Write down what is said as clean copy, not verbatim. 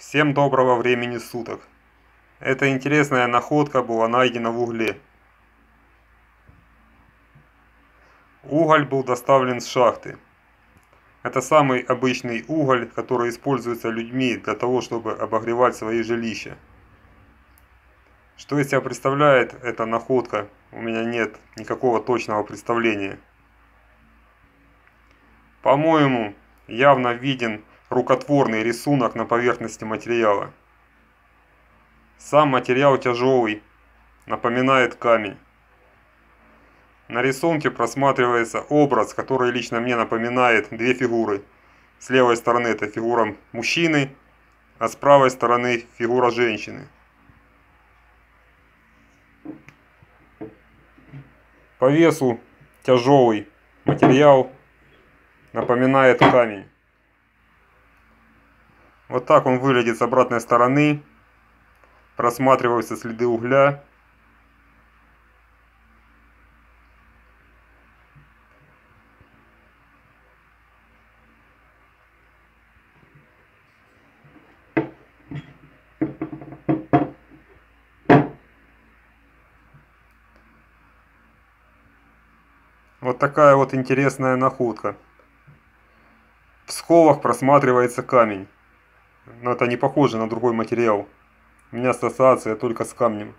Всем доброго времени суток. Эта интересная находка была найдена в угле. Уголь был доставлен с шахты. Это самый обычный уголь, который используется людьми для того, чтобы обогревать свои жилища. Что из себя представляет эта находка, у меня нет никакого точного представления. По-моему, явно виден рукотворный рисунок на поверхности материала. Сам материал тяжелый, напоминает камень. На рисунке просматривается образ, который лично мне напоминает две фигуры. С левой стороны это фигура мужчины, а с правой стороны фигура женщины. По весу тяжелый материал напоминает камень. Вот так он выглядит с обратной стороны. Просматриваются следы угля. Вот такая вот интересная находка. В сколах просматривается камень. Но это не похоже на другой материал. У меня ассоциация только с камнем.